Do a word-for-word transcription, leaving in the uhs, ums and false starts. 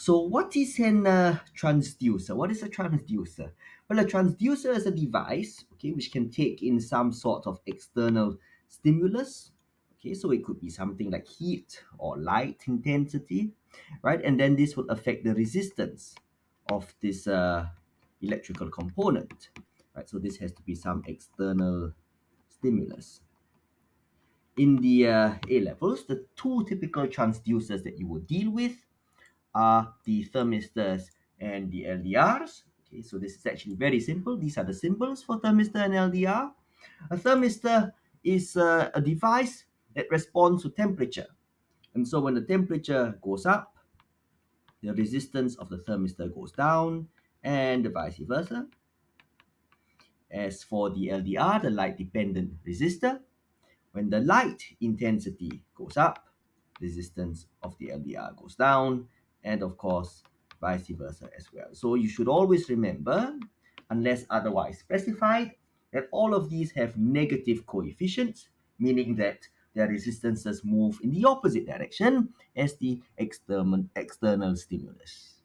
So what is an uh, transducer? What is a transducer? Well, a transducer is a device, okay, which can take in some sort of external stimulus. Okay, so it could be something like heat or light intensity, right? And then this will affect the resistance of this uh, electrical component, right? So this has to be some external stimulus. In the uh, A-levels, the two typical transducers that you will deal with are the thermistors and the L D Rs. Okay, so this is actually very simple. These are the symbols for thermistor and L D R. A thermistor is uh, a device that responds to temperature. And so when the temperature goes up, the resistance of the thermistor goes down and vice versa. As for the L D R, the light-dependent resistor, when the light intensity goes up, resistance of the L D R goes down, and of course, vice versa as well. So you should always remember, unless otherwise specified, that all of these have negative coefficients, meaning that their resistances move in the opposite direction as the external, external stimulus.